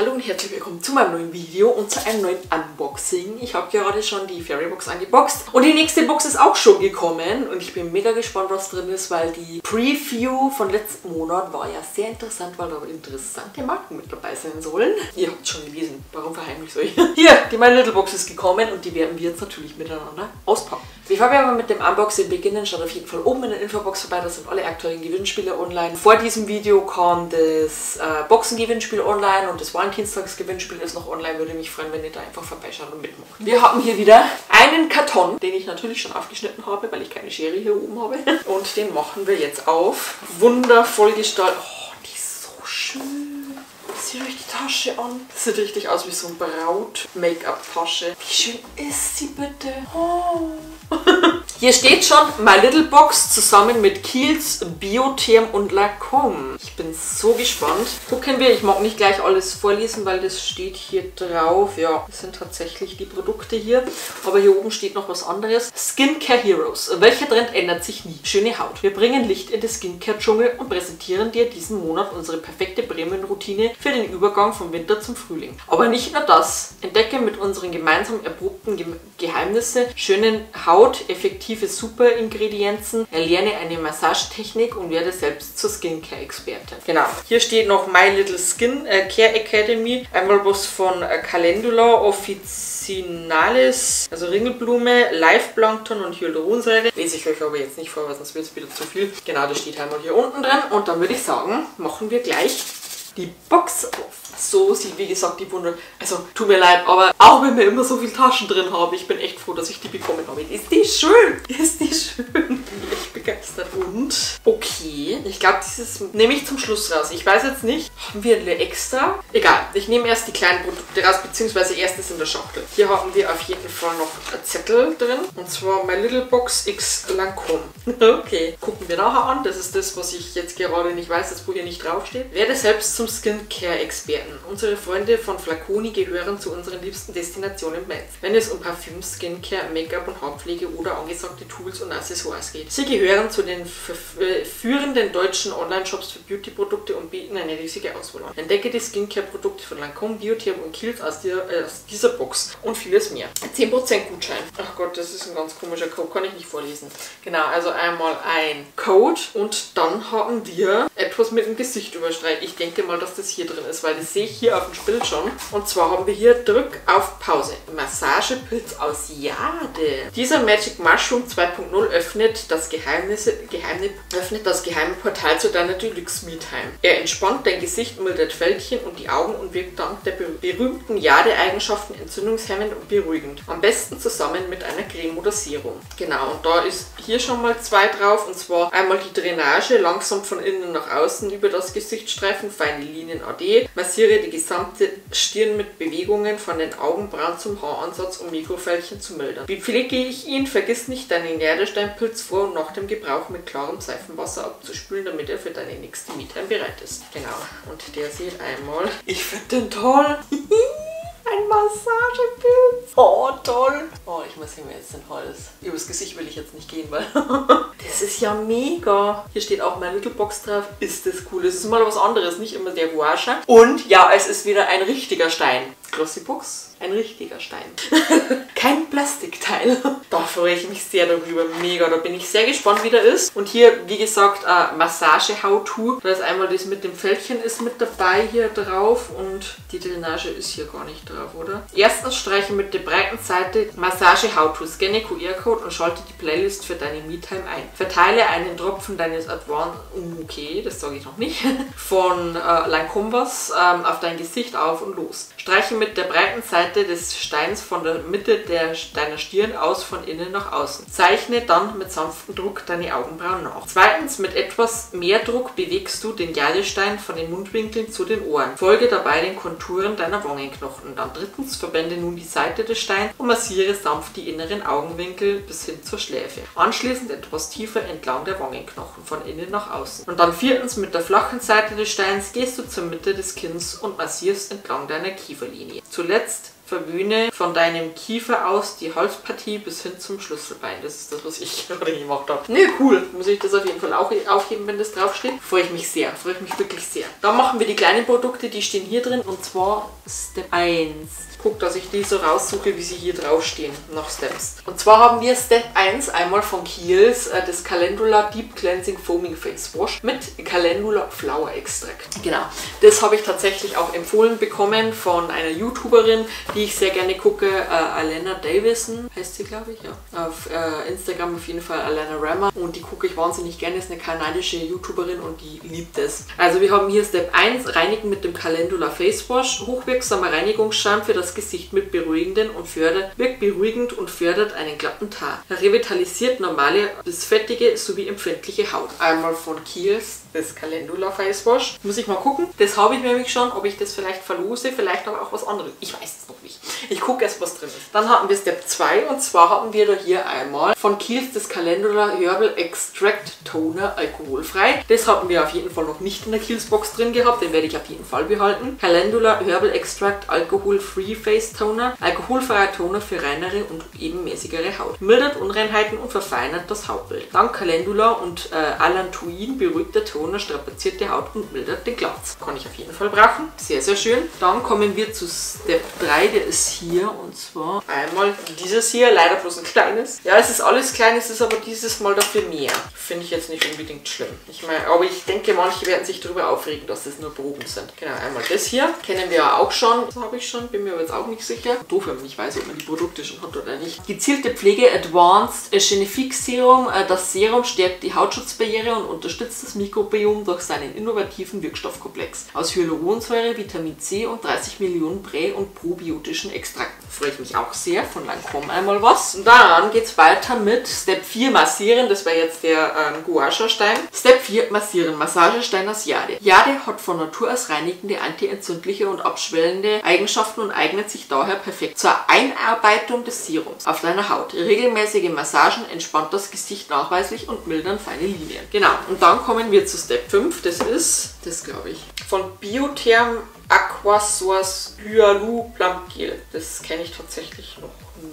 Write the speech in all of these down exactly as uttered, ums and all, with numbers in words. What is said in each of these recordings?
Hallo und herzlich willkommen zu meinem neuen Video und zu einem neuen Unboxing. Ich habe gerade schon die Fairybox angeboxt und die nächste Box ist auch schon gekommen und ich bin mega gespannt, was drin ist, weil die Preview von letzten Monat war ja sehr interessant, weil da interessante Marken mit dabei sein sollen. Ihr habt es schon gelesen, warum verheimliche ich es euch? Hier, die My Little Box ist gekommen und die werden wir jetzt natürlich miteinander auspacken. Bevor wir aber mit dem Unboxing beginnen, schaut auf jeden Fall oben in der Infobox vorbei, da sind alle aktuellen Gewinnspiele online. Vor diesem Video kam das äh, Boxengewinnspiel online und das war ein Dienstagsgewinnspiel ist noch online, würde mich freuen, wenn ihr da einfach vorbeischaut und mitmacht. Wir haben hier wieder einen Karton, den ich natürlich schon aufgeschnitten habe, weil ich keine Schere hier oben habe. Und den machen wir jetzt auf. Wundervoll gestaltet. Oh, die ist so schön. Seht euch die Tasche an. Sieht richtig aus wie so ein Braut-Make-up-Tasche. Wie schön ist sie bitte? Oh. Hier steht schon My Little Box zusammen mit Kiehl's, Biotherm und Lancôme. Ich bin so gespannt. Gucken wir, ich mag nicht gleich alles vorlesen, weil das steht hier drauf. Ja, das sind tatsächlich die Produkte hier. Aber hier oben steht noch was anderes. Skincare Heroes. Welcher Trend ändert sich nie? Schöne Haut. Wir bringen Licht in den Skincare-Dschungel und präsentieren dir diesen Monat unsere perfekte Bremen-Routine für den Übergang vom Winter zum Frühling. Aber nicht nur das. Entdecke mit unseren gemeinsam erprobten Ge- Geheimnisse schönen Haut, effektiv super Ingredienzen, erlerne eine Massagetechnik und werde selbst zur Skincare-Expertin. Genau. Hier steht noch My Little Skin äh, Care Academy. Einmal was von äh, Calendula officinalis, also Ringelblume, Live-Plankton und Hyaluronsäure. Lese ich euch aber jetzt nicht vor, weil sonst wird es wieder zu viel. Genau, das steht einmal hier unten drin. Und dann würde ich sagen, machen wir gleich die Box auf. So sieht, wie gesagt, die Wunder. Also, tut mir leid, aber auch wenn wir immer so viele Taschen drin haben, ich bin echt froh, dass ich die bekommen habe. Ist die schön? Ist die schön? Echt begeistert. Und? Okay, ich glaube, dieses nehme ich zum Schluss raus. Ich weiß jetzt nicht, haben wir eine extra? Egal, ich nehme erst die kleinen Produkte raus, beziehungsweise erstes in der Schachtel. Hier haben wir auf jeden Fall noch einen Zettel drin. Und zwar My Little Box X Lancôme. Okay, gucken wir nachher an. Das ist das, was ich jetzt gerade nicht weiß, das wo hier nicht draufsteht. Werde selbst zum Skincare-Experten. Unsere Freunde von Flaconi gehören zu unseren liebsten Destinationen in Mainz, wenn es um Parfüm, Skincare, Make-up und Hautpflege oder angesagte Tools und Accessoires geht. Sie gehören zu den führenden deutschen Online-Shops für Beauty-Produkte und bieten eine riesige Auswahl an. Entdecke die Skincare-Produkte von Lancôme, Biotherm und Kiehl's aus, die, äh, aus dieser Box und vieles mehr. zehn Prozent Gutschein. Ach Gott, das ist ein ganz komischer Code, kann ich nicht vorlesen. Genau, also einmal ein Code und dann haben wir etwas mit dem Gesicht überstreicht. Ich denke mal, dass das hier drin ist, weil das sehe ich hier auf dem Bild schon. Und zwar haben wir hier Drück auf Pause. Massagepilz aus Jade. Dieser Magic Mushroom zwei Punkt null öffnet das Geheimnisse, Geheimnis, öffnet das geheime Portal zu deiner Deluxe Me-Time. Er entspannt dein Gesicht, mildert Fältchen und die Augen und wirkt dank der berühmten Jade-Eigenschaften entzündungshemmend und beruhigend. Am besten zusammen mit einer Creme oder Serum. Genau, und da ist hier schon mal zwei drauf. Und zwar einmal die Drainage, langsam von innen nach außen über das Gesicht streifen, feine Linien A D, massiere die gesamte Stirn mit Bewegungen von den Augenbrauen zum Haaransatz, um Mikrofältchen zu mildern. Wie pflege ich ihn? Vergiss nicht, deinen Jadesteinpilz vor und nach dem Gebrauch mit klarem Seifenwasser abzuspülen, damit er für deine nächste Me-Time bereit ist. Genau. Und der sieht einmal... Ich finde den toll! Ein Massagepilz. Oh, toll. Oh, ich muss mir jetzt den Hals. Übers Gesicht will ich jetzt nicht gehen, weil... das ist ja mega. Hier steht auch My Little Box drauf. Ist das cool. Das ist mal was anderes. Nicht immer der Gouache. Und ja, es ist wieder ein richtiger Stein. Glossy Box. Ein richtiger Stein. Kein Plastikteil. Da freue ich mich sehr darüber. Mega. Da bin ich sehr gespannt, wie der ist. Und hier, wie gesagt, uh, Massage-How-To. Da ist einmal das mit dem Fältchen ist mit dabei hier drauf. Und die Drainage ist hier gar nicht drauf. Oder? Erstens streiche mit der breiten Seite Massage How-To, scanne Q R-Code und schalte die Playlist für deine Me-Time ein. Verteile einen Tropfen deines Advanced, okay, das sage ich noch nicht, von äh, Lancôme was ähm, auf dein Gesicht auf und los. Streiche mit der breiten Seite des Steins von der Mitte der, deiner Stirn aus von innen nach außen. Zeichne dann mit sanftem Druck deine Augenbrauen nach. Zweitens, mit etwas mehr Druck bewegst du den Jadestein von den Mundwinkeln zu den Ohren. Folge dabei den Konturen deiner Wangenknochen. Dann drittens, verwende nun die Seite des Steins und massiere sanft die inneren Augenwinkel bis hin zur Schläfe. Anschließend etwas tiefer entlang der Wangenknochen, von innen nach außen. Und dann viertens, mit der flachen Seite des Steins gehst du zur Mitte des Kinns und massierst entlang deiner Kieferlinie. Zuletzt Verwöhne von deinem Kiefer aus die Holzpartie bis hin zum Schlüsselbein. Das ist das, was ich gerade gemacht habe. Ne, cool. Muss ich das auf jeden Fall auch aufheben, wenn das draufsteht. Freue ich mich sehr. Freue ich mich wirklich sehr. Dann machen wir die kleinen Produkte, die stehen hier drin. Und zwar Step eins. Guck, dass ich die so raussuche, wie sie hier draufstehen. Nach Steps. Und zwar haben wir Step eins einmal von Kiehl's das Calendula Deep Cleansing Foaming Face Wash mit Calendula Flower Extract. Genau. Das habe ich tatsächlich auch empfohlen bekommen von einer YouTuberin, die ich sehr gerne gucke, äh, Alena Davison heißt sie, glaube ich, ja. Auf äh, Instagram auf jeden Fall Alena Rammer, und die gucke ich wahnsinnig gerne, ist eine kanadische YouTuberin und die liebt es. Also wir haben hier Step eins, reinigen mit dem Calendula Face Wash, hochwirksamer Reinigungsschaum für das Gesicht mit beruhigenden und fördert, wirkt beruhigend und fördert einen glatten Teint. Revitalisiert normale bis fettige sowie empfindliche Haut. Einmal von Kiehl's, das Calendula Face Wash. Muss ich mal gucken, das habe ich nämlich schon, ob ich das vielleicht verlose, vielleicht aber auch was anderes. Ich weiß es noch nicht. Ich gucke erst, was drin ist. Dann hatten wir Step zwei, und zwar hatten wir da hier einmal von Kiehl's das Calendula Herbal Extract Toner alkoholfrei. Das hatten wir auf jeden Fall noch nicht in der Kiehl's Box drin gehabt, den werde ich auf jeden Fall behalten. Calendula Herbal Extract Alcohol Free Face Toner, alkoholfreier Toner für reinere und ebenmäßigere Haut. Mildert Unreinheiten und verfeinert das Hautbild. Dank Calendula und äh, Allantoin beruhigt der Toner strapazierte Haut und mildert den Glanz. Kann ich auf jeden Fall brauchen. Sehr, sehr schön. Dann kommen wir zu Step drei, der ist hier, und zwar einmal dieses hier, leider bloß ein kleines. Ja, es ist alles klein, es ist aber dieses Mal dafür mehr. Finde ich jetzt nicht unbedingt schlimm. Ich meine, aber ich denke, manche werden sich darüber aufregen, dass das nur Proben sind. Genau, einmal das hier. Kennen wir ja auch schon. Das habe ich schon, bin mir aber jetzt auch nicht sicher. Doof, wenn man nicht weiß, ob man die Produkte schon hat oder nicht. Gezielte Pflege Advanced Genefix Serum. Das Serum stärkt die Hautschutzbarriere und unterstützt das Mikrobiom durch seinen innovativen Wirkstoffkomplex aus Hyaluronsäure, Vitamin C und dreißig Millionen Prä- und probiotischen Extrakten. Freue ich mich auch sehr. Von Lancôme einmal was. Und dann geht es weiter mit Step vier, massieren. Das war jetzt der ähm, Guasha-Stein. Step vier, massieren. Massagestein aus Jade. Jade hat von Natur aus reinigende, antientzündliche und abschwellende Eigenschaften und eignet sich daher perfekt zur Einarbeitung des Serums auf deiner Haut. Regelmäßige Massagen entspannt das Gesicht nachweislich und mildern feine Linien. Genau. Und dann kommen wir zu Step fünf. Das ist, das glaube ich, von Biotherm Aquasource Hyalu Plump Gel. Das kenne ich tatsächlich noch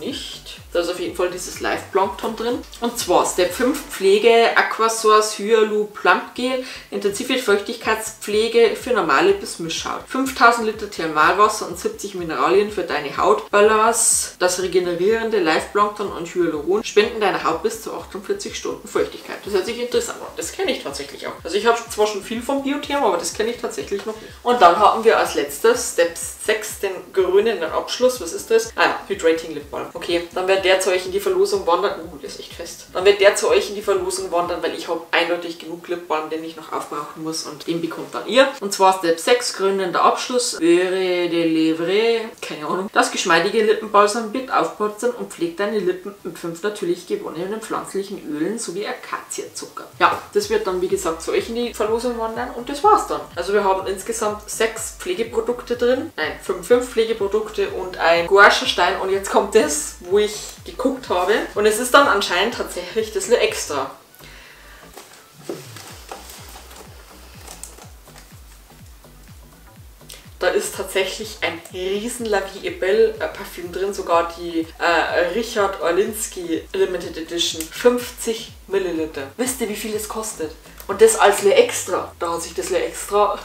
nicht. Da ist auf jeden Fall dieses Live Plankton drin. Und zwar Step fünf, Pflege Aquasource Hyalu Plump Gel. Intensive Feuchtigkeitspflege für normale bis Mischhaut. fünftausend Liter Thermalwasser und siebzig Mineralien für deine Haut. Balance, das regenerierende Live Plankton und Hyaluron spenden deiner Haut bis zu achtundvierzig Stunden Feuchtigkeit. Das hört sich interessant an. Das kenne ich tatsächlich auch. Also ich habe zwar schon viel von Biotherm, aber das kenne ich tatsächlich noch nicht. Und dann haben wir als letztes Step sechs, den grünen Abschluss. Was ist das? Ah ja, Hydrating Lip Balm. Okay, dann wird der zu euch in die Verlosung wandern. Uh, der ist echt fest. Dann wird der zu euch in die Verlosung wandern, weil ich habe eindeutig genug Lip Balm, den ich noch aufbrauchen muss, und den bekommt dann ihr. Und zwar Step sechs, grünender Abschluss. Beurre de Lèvres. Keine Ahnung. Das geschmeidige Lippenbalsam wird aufputzen und pflegt deine Lippen mit fünf natürlich gewonnenen pflanzlichen Ölen sowie Akazienzucker. Ja, das wird dann, wie gesagt, zu euch in die Verlosung wandern, und das war's dann. Also wir haben insgesamt sechs Pflege Pflegeprodukte drin. Nein, fünf, fünf Pflegeprodukte und ein Guasha-Stein. Und jetzt kommt das, wo ich geguckt habe. Und es ist dann anscheinend tatsächlich das nur extra. Da ist tatsächlich ein riesen La Vie est Belle Parfüm drin, sogar die äh, Richard Orlinski Limited Edition. fünfzig Milliliter. Wisst ihr, wie viel es kostet? Und das als Le Extra. Da hat sich das Le Extra...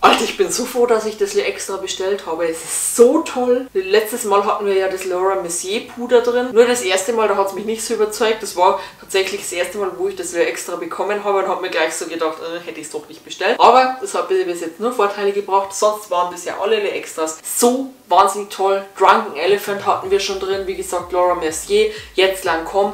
Alter, ich bin so froh, dass ich das Le Extra bestellt habe. Es ist so toll. Letztes Mal hatten wir ja das Laura Mercier Puder drin. Nur das erste Mal, da hat es mich nicht so überzeugt. Das war tatsächlich das erste Mal, wo ich das Le Extra bekommen habe, und habe mir gleich so gedacht, äh, hätte ich es doch nicht bestellt. Aber das hat mir bis jetzt nur Vorteile gebracht. Sonst waren bisher alle Le Extras so wahnsinnig toll. Drunk Elephant hatten wir schon drin. Wie gesagt, Laura Mercier. Jetzt Lancôme.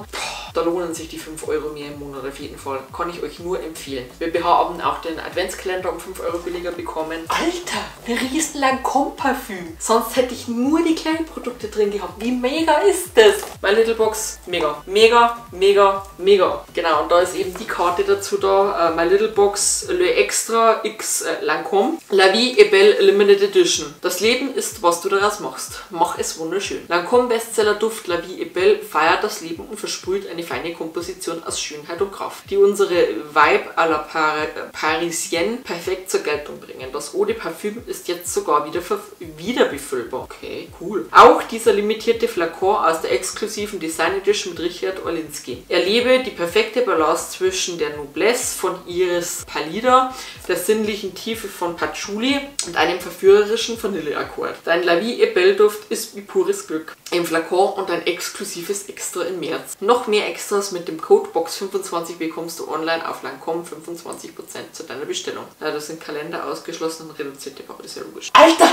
Da lohnen sich die fünf Euro mehr im Monat auf jeden Fall. Kann ich euch nur empfehlen. Wir haben auch den Adventskalender um fünf Euro billiger bekommen. Alter, ein riesen Lancôme-Parfüm. Sonst hätte ich nur die kleinen Produkte drin gehabt. Wie mega ist das? My Little Box, mega. Mega, mega, mega. Genau, und da ist eben die Karte dazu da. Uh, My Little Box Le Extra X äh, Lancôme. La Vie est Belle Limited Edition. Das Leben ist, was du daraus machst. Mach es wunderschön. Lancôme Bestseller Duft La Vie est Belle feiert das Leben und versprüht eine feine Komposition aus Schönheit und Kraft, die unsere Vibe à la Par Parisienne perfekt zur Geltung bringen. Das Eau de Parfüm ist jetzt sogar wieder, wieder befüllbar. Okay, cool. Auch dieser limitierte Flacon aus der exklusiven Design Edition mit Richard Orlinski. Erlebe die perfekte Balance zwischen der Noblesse von Iris Pallida, der sinnlichen Tiefe von Patchouli und einem verführerischen Vanilleakkord. Dein La Vie et Belle Duft ist wie pures Glück. Ein Flacon und ein exklusives Extra im März. Noch mehr Extras mit dem Code Box fünfundzwanzig bekommst du online auf Lancôme fünfundzwanzig Prozent zu deiner Bestellung. Na, das sind Kalender ausgeschlossen und reduzierte Packung, das ist ja logisch. Alter!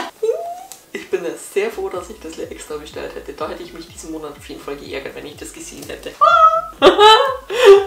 Ich bin sehr froh, dass ich das extra bestellt hätte. Da hätte ich mich diesen Monat auf jeden Fall geärgert, wenn ich das gesehen hätte.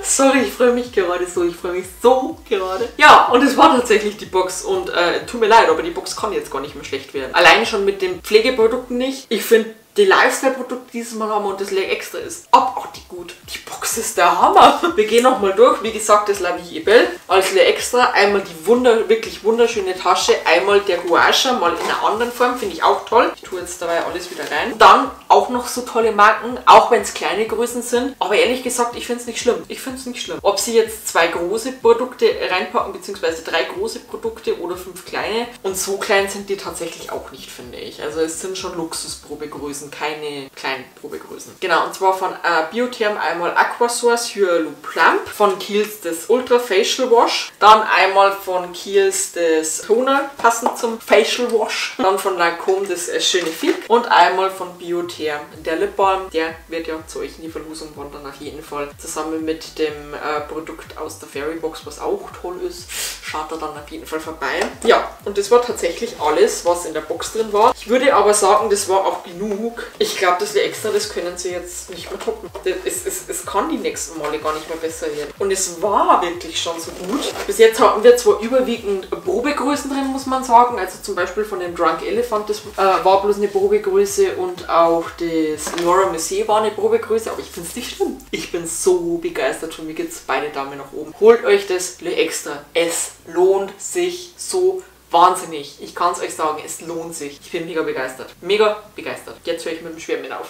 Sorry, ich freue mich gerade so. Ich freue mich so gerade. Ja, und es war tatsächlich die Box. Und äh, tut mir leid, aber die Box kann jetzt gar nicht mehr schlecht werden. Allein schon mit den Pflegeprodukten nicht. Ich finde die Lifestyle-Produkte dieses Mal haben und das Leg Extra ist abartig gut. Die Box ist der Hammer. Wir gehen nochmal durch. Wie gesagt, das La Vie et Belle als Leg Extra. Einmal die wunder, wirklich wunderschöne Tasche. Einmal der Gouache, mal in einer anderen Form. Finde ich auch toll. Ich tue jetzt dabei alles wieder rein. Dann auch noch so tolle Marken, auch wenn es kleine Größen sind. Aber ehrlich gesagt, ich finde es nicht schlimm. Ich finde es nicht schlimm. Ob sie jetzt zwei große Produkte reinpacken, beziehungsweise drei große Produkte oder fünf kleine. Und so klein sind die tatsächlich auch nicht, finde ich. Also es sind schon Luxusprobegrößen. Keine kleinen Probegrößen. Genau, und zwar von äh, Biotherm einmal Aquasource Hyalu Plump, von Kiehl's das Ultra Facial Wash, dann einmal von Kiehl's das Toner, passend zum Facial Wash, dann von Lancôme das äh, schöne Filk und einmal von Biotherm der Lip Balm, der wird ja zu euch in die Verlosung wandern auf jeden Fall, zusammen mit dem äh, Produkt aus der Fairybox, was auch toll ist. Schaut da dann auf jeden Fall vorbei. Ja, und das war tatsächlich alles, was in der Box drin war. Ich würde aber sagen, das war auch genug. Ich glaube, das wäre extra, das können sie jetzt nicht mehr toppen. Es, es, es kann die nächsten Male gar nicht mehr besser werden. Und es war wirklich schon so gut. Bis jetzt hatten wir zwar überwiegend Probegrößen drin, muss man sagen. Also zum Beispiel von dem Drunk Elephant, das äh, war bloß eine Probegröße. Und auch das Laura Mercier war eine Probegröße. Aber ich finde es nicht schlimm. Ich bin so begeistert. Für mich geht es beide Daumen nach oben. Holt euch das Le Extra. Es lohnt sich so wahnsinnig. Ich kann es euch sagen, es lohnt sich. Ich bin mega begeistert. Mega begeistert. Jetzt höre ich mit dem Schwärmen auf.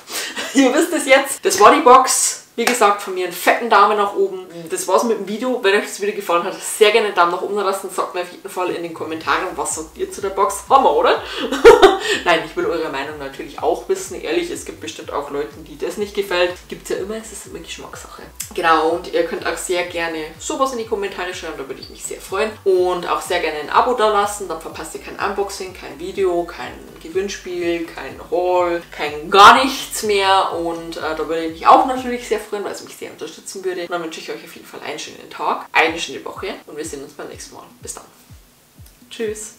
Ihr wisst es jetzt. Das war die Box. Wie gesagt, von mir einen fetten Daumen nach oben. Das war's mit dem Video. Wenn euch das Video gefallen hat, sehr gerne einen Daumen nach oben lassen. Sagt mir auf jeden Fall in den Kommentaren, was sagt ihr zu der Box. Hammer, oder? Nein, ich will eure Meinung natürlich auch wissen. Ehrlich, es gibt bestimmt auch Leute, die das nicht gefällt. Gibt's ja immer, es ist immer Geschmackssache. Genau, und ihr könnt auch sehr gerne sowas in die Kommentare schreiben, da würde ich mich sehr freuen. Und auch sehr gerne ein Abo da lassen, dann verpasst ihr kein Unboxing, kein Video, kein Gewinnspiel, kein Haul, kein gar nichts mehr. Und äh, da würde ich mich auch natürlich sehr freuen, weil es mich sehr unterstützen würde. Und dann wünsche ich euch auf jeden Fall einen schönen Tag, eine schöne Woche und wir sehen uns beim nächsten Mal. Bis dann. Tschüss.